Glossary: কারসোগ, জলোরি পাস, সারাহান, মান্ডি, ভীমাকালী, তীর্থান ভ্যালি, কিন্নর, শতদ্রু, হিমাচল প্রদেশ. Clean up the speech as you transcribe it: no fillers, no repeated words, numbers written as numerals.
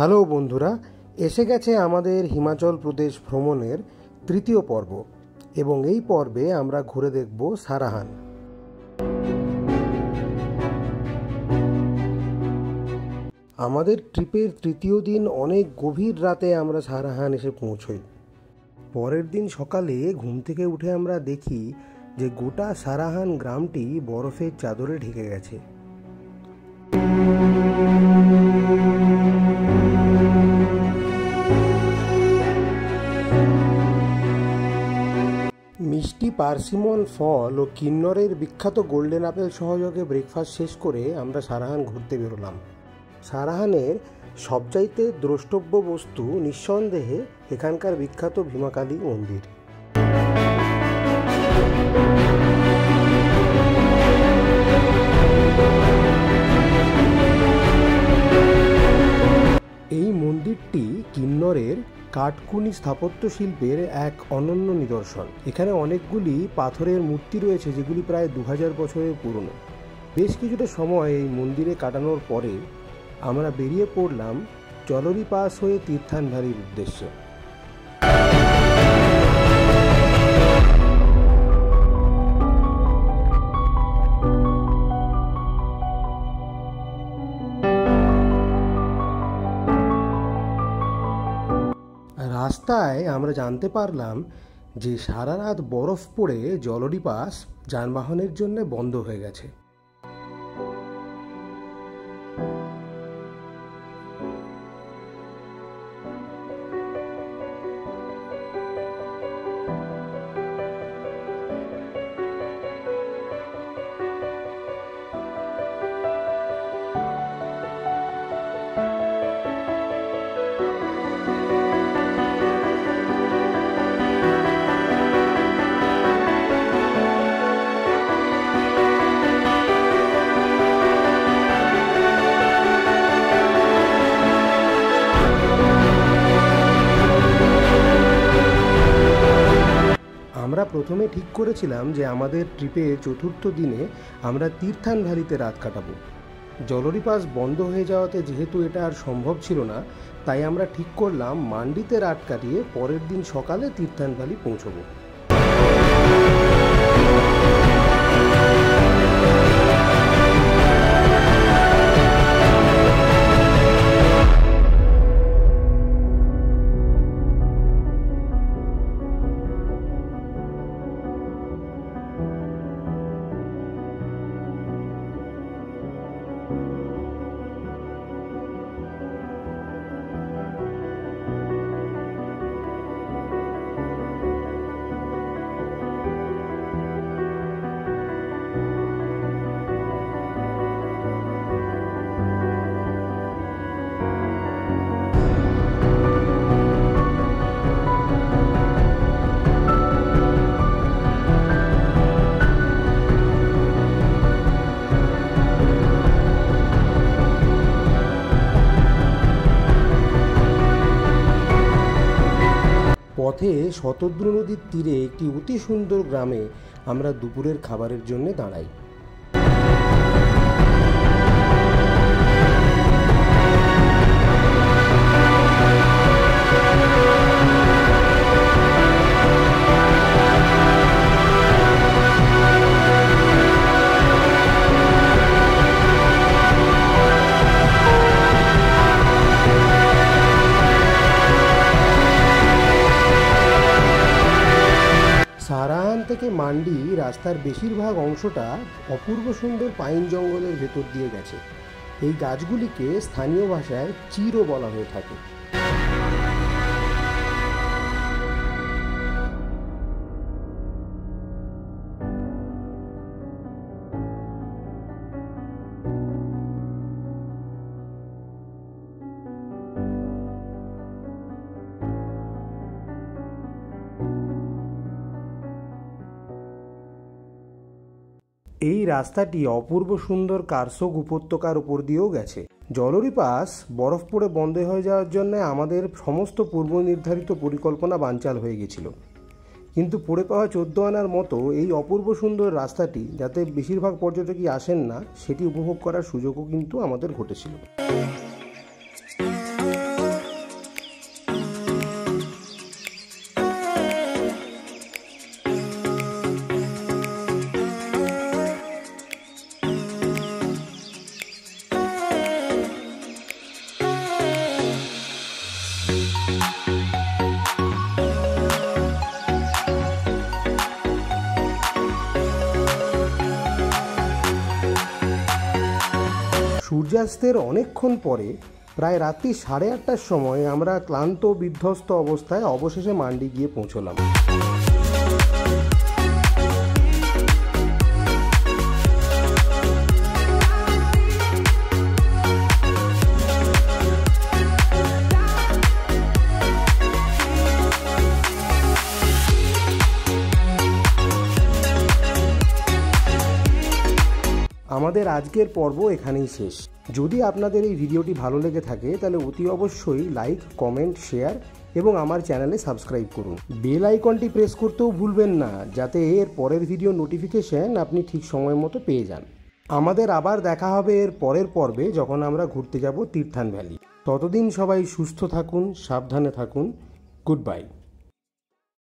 Hello বন্ধুরা, এসে গেছে আমাদের হিমাচল প্রদেশ ভ্রমণের তৃতীয় পর্ব এবং এই পর্বে আমরা ঘুরে দেখব সারাহান। আমাদের ট্রিপের তৃতীয় দিন অনেক গভীর রাতে আমরা সারাহান এসে পৌঁছই। পরের দিন সকালে ঘুম থেকে উঠে আমরা দেখি যে গোটা সারাহান গ্রামটি বরফের চাদরে ঢেকে গেছে। মিষ্টি পার্সিমন ফল ও কিন্নরের বিখ্যাত গোল্ডেন আপেল সহযোগে ব্রেকফাস্ট শেষ করে আমরা সারাহান ঘুরতে বেরোলাম। সারাহানের সবচাইতে দ্রষ্টব্য বস্তু নিঃসন্দেহে এখানকার বিখ্যাত ভীমাকালী মন্দির। এই মন্দিরটি কিন্নরের কাঠকুনি স্থাপত্য শিল্পের এক অনন্য নিদর্শন। এখানে অনেকগুলি পাথরের মূর্তি রয়েছে যেগুলি প্রায় 2000 বছরের পুরনো। বেশ কিছুটা সময় এই মন্দিরে কাটানোর পরে আমরা বেরিয়ে পড়লাম জলোরি পাস হয়ে তীর্থান ভ্যালির উদ্দেশ্যে। রাস্তায় আমরা জানতে পারলাম যে সারা রাত বরফ পড়ে জলোরি পাস যানবাহনের জন্য বন্ধ হয়ে গেছে। প্রথমে ঠিক করেছিলাম যে আমাদের ট্রিপে চতুর্থ দিনে আমরা তীর্থান ভ্যালিতে রাত কাটাবো। জলোরি পাস বন্ধ হয়ে যাওয়াতে যেহেতু এটা আর সম্ভব ছিল না, তাই আমরা ঠিক করলাম মান্ডিতে রাত কাটিয়ে পরের দিন সকালে তীর্থান ভ্যালি পৌঁছবো। পথে শতদ্রু নদীর তীরে একটি অতি সুন্দর গ্রামে আমরা দুপুরের খাবারের জন্য দাঁড়াই। সারাহান থেকে মান্ডি রাস্তার বেশিরভাগ অংশটা অপূর্ব সুন্দর পাইন জঙ্গলের ভেতর দিয়ে গেছে। এই গাছগুলিকে স্থানীয় ভাষায় চিরও বলা হয়ে থাকে। এই রাস্তাটি অপূর্ব সুন্দর কারসোগ উপত্যকার উপর দিয়েও গেছে। জলোরি পাস বরফ পড়ে বন্ধ হয়ে যাওয়ার জন্য আমাদের সমস্ত পূর্ব নির্ধারিত পরিকল্পনা বানচাল হয়ে গেছিল, কিন্তু পড়ে পাওয়া 14 আনার মতো এই অপূর্ব সুন্দর রাস্তাটি, যাতে বেশিরভাগ পর্যটকই আসেন না, সেটি উপভোগ করার সুযোগও কিন্তু আমাদের ঘটেছিল। সূর্যাস্তের অনেকক্ষণ পরে প্রায় রাত্রি 8:30টার সময় আমরা ক্লান্ত বিধ্বস্ত অবস্থায় অবশেষে মান্ডি গিয়ে পৌঁছলাম। আমাদের আজকের পর্ব এখানেই শেষ। যদি আপনাদের এই ভিডিওটি ভালো লেগে থাকে তাহলে অতি অবশ্যই লাইক, কমেন্ট, শেয়ার এবং আমার চ্যানেলে সাবস্ক্রাইব করুন। বেল আইকনটি প্রেস করতেও ভুলবেন না, যাতে এর পরের ভিডিও নোটিফিকেশন আপনি ঠিক সময় মতো পেয়ে যান। আমাদের আবার দেখা হবে এর পরের পর্বে, যখন আমরা ঘুরতে যাব তীর্থান ভ্যালি। ততদিন সবাই সুস্থ থাকুন, সাবধানে থাকুন। Good by.